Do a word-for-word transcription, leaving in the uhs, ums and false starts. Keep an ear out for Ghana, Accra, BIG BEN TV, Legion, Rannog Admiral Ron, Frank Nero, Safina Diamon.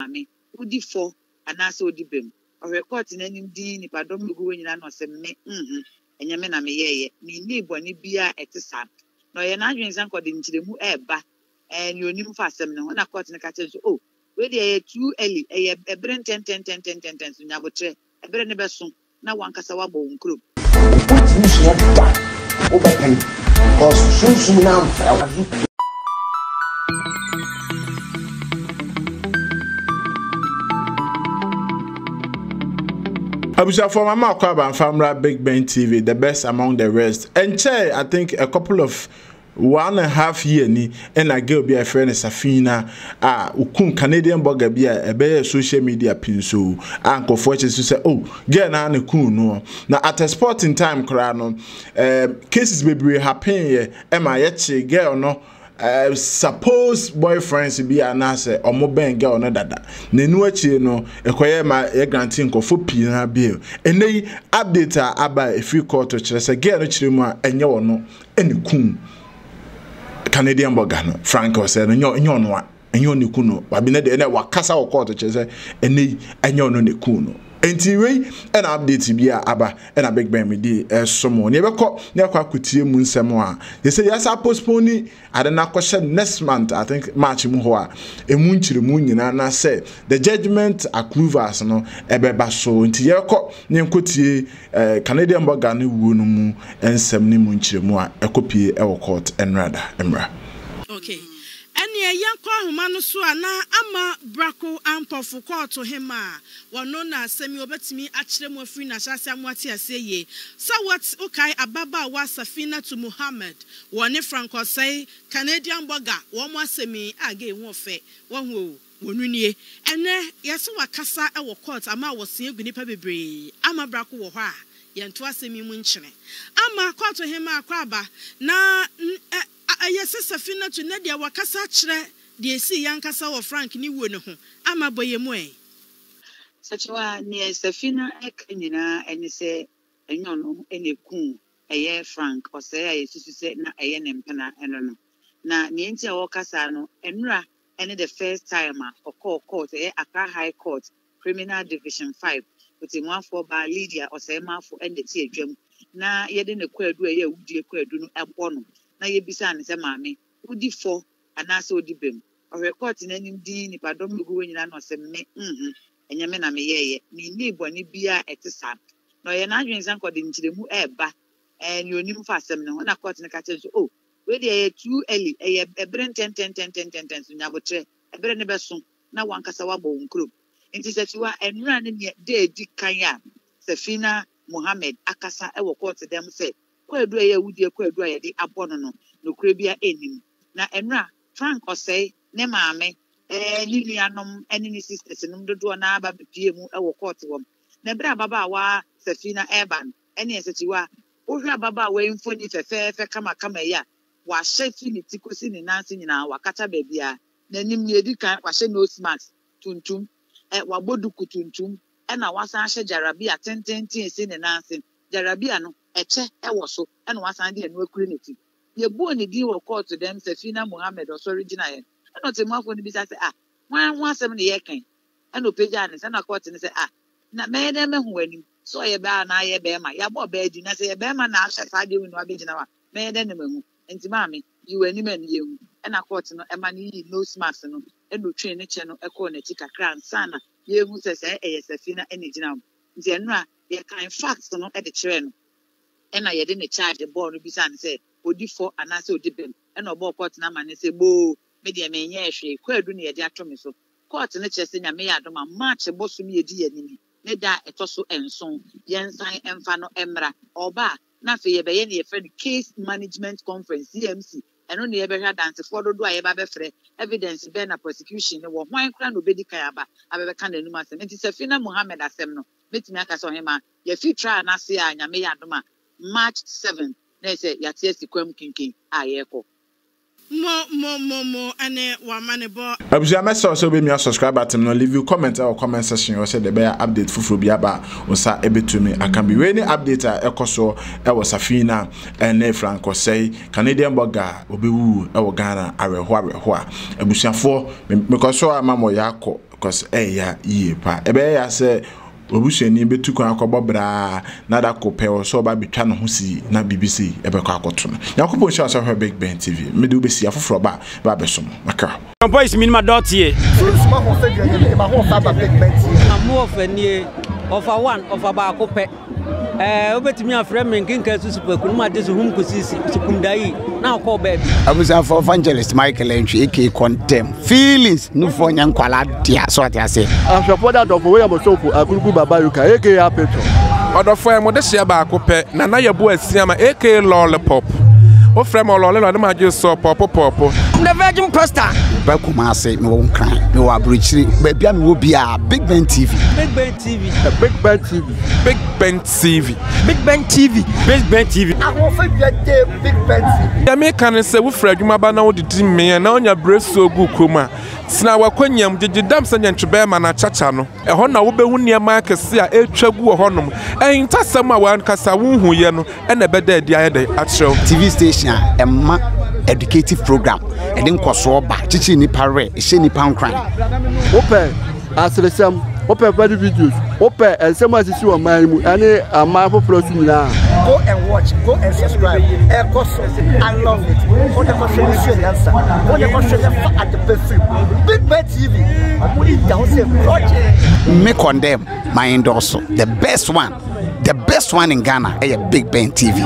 Mammy, who did four, and I saw the bim, or reporting any dean if I don't go in and say, me, hm, and Yamena me, ye, me neighbor, ni beer at the sap. No, you're not your uncle into the moon air, and you knew fast, and when I caught in the catch, oh, where they are too early, a brain ten, ten, ten, ten, ten, ten, ten, ten, ten, a brain never soon, now one casawa bone group. What you should have done, overcome, because soon soon now fell. Abusha for Mama Kwaba and Famra Big Ben T V, the best among the rest. And Che, I think a couple of one and a half year ni and I girl be a friend Safina ah ukun Canadian burger be a bear social media pin so uncle fortunes to say oh Ghana na kun no na at a spot in time crano uh, cases baby happen here am I yet girl no. Uh, suppose boyfriends be an answer or more bang girl, no dada. Nenuachi no, acquire my granting of four pina bill. And they update her about a few quarter chess again, a chimma, and you no, and coon Canadian Bogano, Frank or said, and you're in your one, and you're Nicuno, but be not the network cassa or quarter chess, and they and you're no Nicuno. Anyway, an update be aba and a big baby as someone never caught never quite could see moon someone. They say, yes, I postpone I don't know question next month, I think March Muhoa. A moon to the moon, and I say the judgment accrues us no a beba so into your cop name could see a Canadian Bogani woon and seventy moon to more a copy our court and rather emra. Okay. Any young call Manusuana, Ama Braco, and Pofu call to him. Well, no, now, Samuel bet me actually more free as I am what I say ye. So what's okay? Ababa was Safina to Muhammad. One Frank or say Canadian burger, one more semi, again, one fair, one woo, one ye. And there, yes, what Cassa our court, Ama was seeing Guinea Ama Braco. Yantwase mi munchene. Ama kwa to hema akwaba. Na ayese Safina tu ne dia wakasa chre. Die si yankasa wa Frank ni wo ne ho. Ama boye mu e. Sachiwa ni Safina ekanyina eni se enyono ene kun eye Frank ose ayesu se na eye ne mpana eno no. Na ni enti a wakasa no enura ene the first timer okọ court eye Accra High Court Criminal Division five. One for by Lydia or Sama for and the tea gem. Now, yet in a queer do a year would you queer do no abono. Now ye beside a mammy, would you for and I saw the bim or reporting any dean if I don't go in and say me, hm, and Yamena me ye, me neighbor ni beer at the sap. No, you're not your uncle into the moon air back and you knew fast them. No, when I caught in the catcher, oh, where they are too early, a brain ten, ten, ten, ten, ten, ten, ten, ten, a brain never soon. Now one casawa bone group. Nti sɛtiwa enura ne ne de di kan ya Safina Mohammed akasa e wo court dem sɛ kwadu e yawudie kwadu e de abono no nokure bia enim na enura Frank ɔsɛ ne maame eh lilianom ene ne sisters nom dodo na aba bepie mu e wo court wɔm na bra baba wa Safina Eban ene sɛtiwa wo hwa baba wa infoni fɛfɛɛfɛ kama kama ya wa hyɛ finiti kosi ne nanse nyina wa kata ba bia na nim ne di kan wa hyɛ nose mask tuntum e wabodu kutuntum e na wasan hye jarabia tententin se ne nanse jarabia no eche e wo so e na wasan de anu akure ne ti ye buo ne di wo court dem Safina Mohammed osori gina ye e no te mafo ni bi say ah wan wan asem ne ye kan e no peja ne se na court ne say ah na me ne me hu ani so ye ba na ye be ma ya bo ba di na se ye be ma na ahye fa de winu abi gina wa me ne ne mehu enti ma me you ani ma ne ye hu e na court no e ma ni nose mask no eno train ne cheno e ko ne ti kakra sana ye hu se se e Safina ene gina nti enura ye kan facts no e de kire no e na ye de ne charge ball no bi san se odi for anase odi bem e na obo court na mane se bo me de me nya ehwe kwadu ne ye de ato me so court ne kire se nya me ya do ma match boso me ye di ye ni ne da etoso enson ye nsan emfa no emra oba na fe ye be ye ne ye friend case management conference C M C eno ne yebehwa dance for dodo a yeba be frɛ evidence be na prosecution ne wo hwan kra no bedi kan aba abebe kan anum asem enti Safina Mohammed asem no betumi aka so hema ya fi try na se a nyame ya doma March seventh na se ya tie sikwam kinkin a yekɔ More, more, more, more, and a woman about. Observe also be me subscribe button. No leave you comment or comment section. Or say the bear update fufu biaba. Or say ebe to me. I can be any update. I ekoso. I was Safina and a Frank or say Canadian burger. Obi woo. I was Ghana. I was Hawaii. Hawaii. Observe for because so I'm a moyako. Because eh ya ye pa. Ebe ya say. Obusi ni be tukun akobo bra na da kopɛ o so ba betwa no ho si na B B C e be kɔ akɔto no yakopɔ nsha so hwɛ Big Ben T V me de obesi afoforo ba ba besom maka boys minima dotie suma ho se gye e ba ho fa Big Ben T V amu ofa nie ofa one ofa ba akopɛ eh obetimi afrɛ me nkenka su supakunu ma de so hum kosisi sukumdai na akɔ ba bi abusa for evangelist Michael entry aka contempt feelings no for nyankwala dia so ati ase afrɛ that of we am so for Baba Yuka, aka Apetro. Odofo e mo de hye ba akopɛ na na yebo asiama aka Lollipop. O frem o Lollipop na ma je so pop pop. The Virgin Pastor. Ba kuma se me won kran. Me wa brochiri. Ba bia me wo bia Big Ben T V. Big Ben T V. Big Ben T V. Big Ben T V. Big Ben T V. Big Ben T V. I won fa bia de Big Ben T V. Ya me kan se wo fra adwuma ba na wo didi me na onya breso gu kroma. Sina wakonyam jigidam sanya ntwebema na chacha no eho na wo behu niema akese a etwagu wo honum entasam a wan kasa wonhu ye no ene beda adi ayede atrew T V station a ma educative program edin koso ba chichi ni pare ehye ni pankran open asresam open body videos open ensem asisi wo man mu ane ama foforo su nyina go and watch go and subscribe e course I love it for the contribution answer for the contribution at the best Big Ben T V only down say project me condemn my endorse the best one the best one in Ghana eh Big Ben T V.